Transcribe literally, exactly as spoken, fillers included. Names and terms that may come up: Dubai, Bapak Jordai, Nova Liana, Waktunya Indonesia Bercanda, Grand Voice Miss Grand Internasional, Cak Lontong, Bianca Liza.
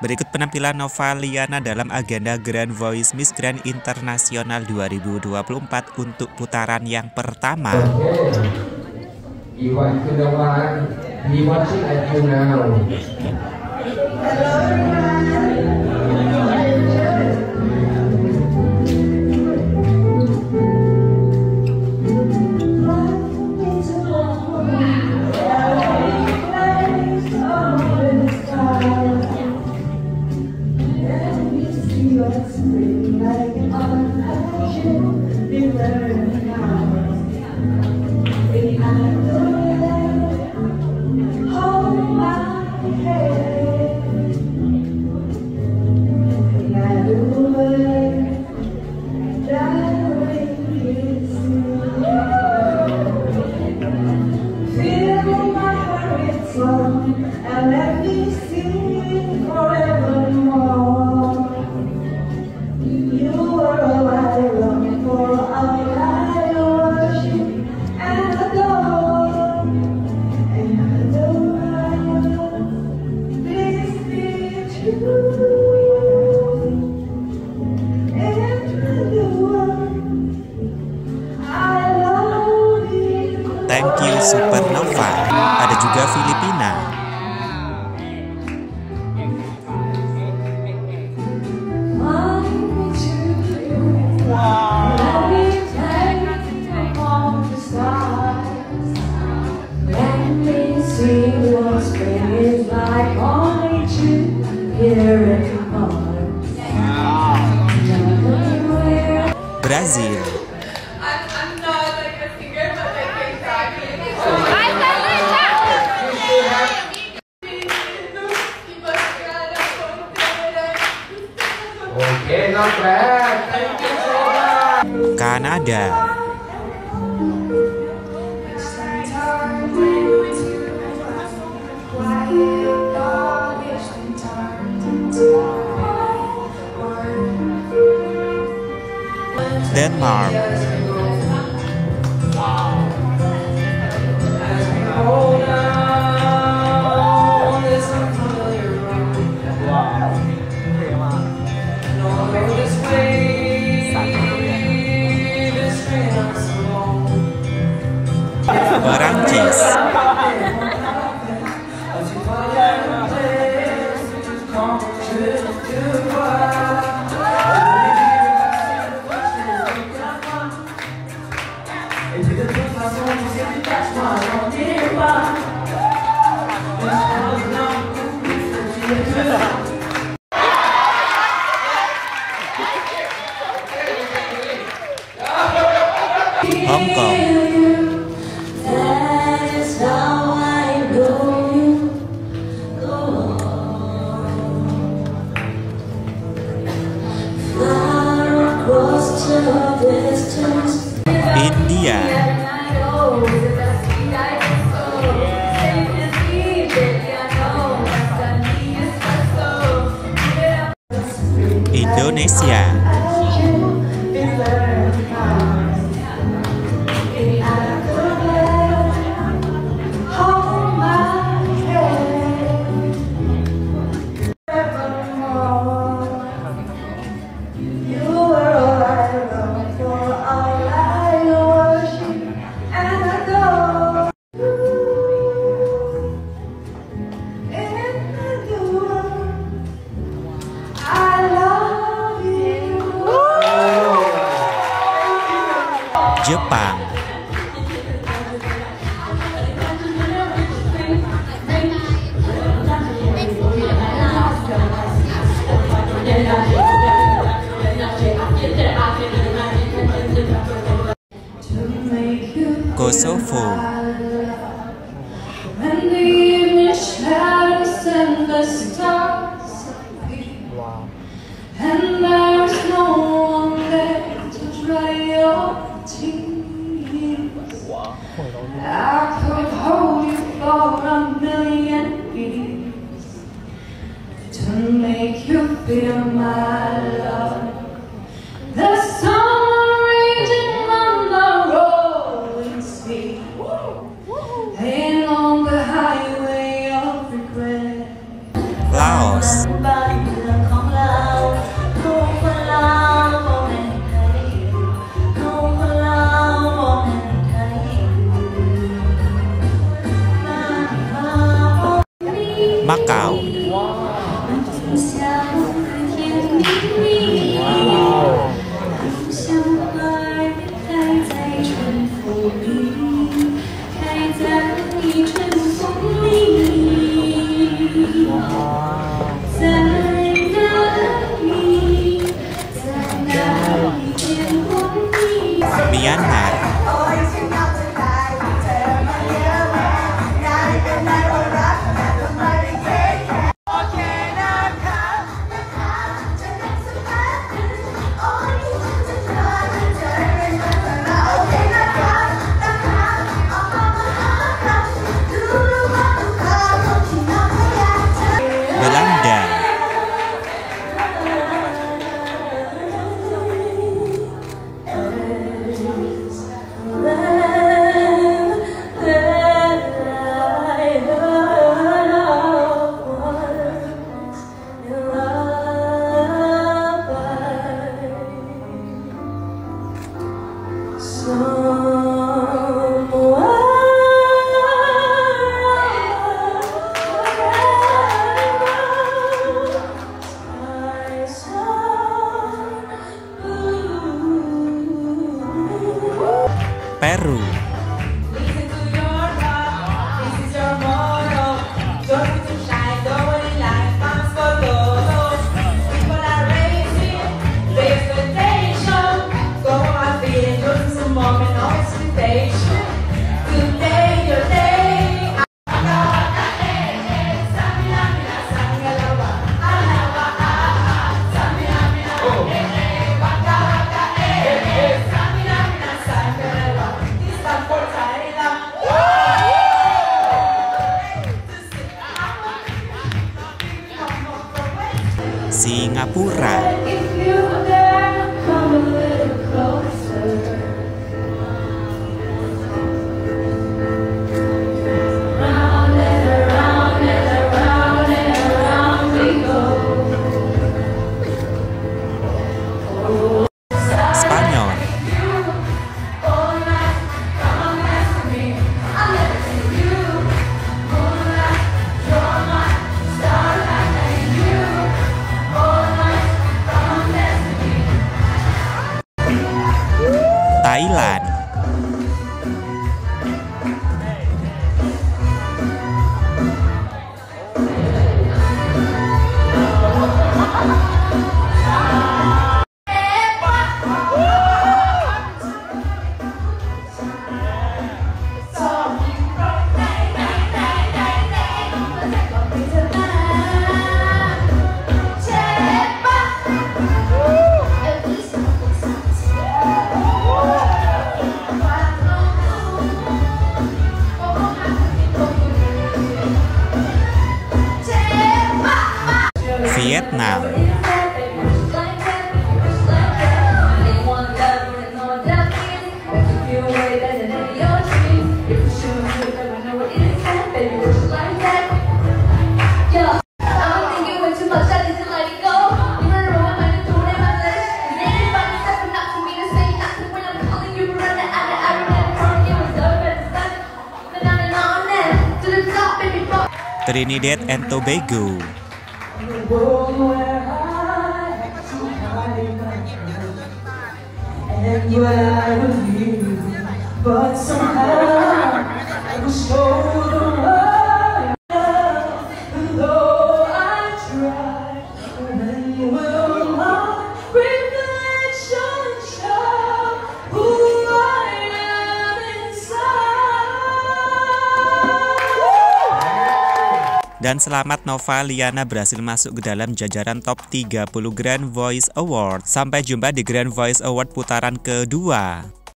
Berikut penampilan Nova Liana dalam agenda Grand Voice Miss Grand Internasional dua ribu dua puluh empat untuk putaran yang pertama. And let me sing forevermore. You are all I long for, all I worship and adore, and adore. Please be true, and adore. I love you. Thank you, Supernova. Ada juga Filipina. Brazil. Kanada. Denmark. Perancis. Hong Kong. India. Indonesia. Jepang. Kosovo. I could hold you for a million years to make you feel my love. The sun raging on the rolling sea, and on the highway of regret. Laos. Peru. Singapura. Thailand. Vietnam. Trinidad and Tobago. And where I was you, but somehow I was so alive. And though I tried, many will my reflection show who I am inside. Dan selamat Nova Liana berhasil masuk ke dalam jajaran top tiga puluh Grand Voice Award. Sampai jumpa di Grand Voice Award putaran kedua.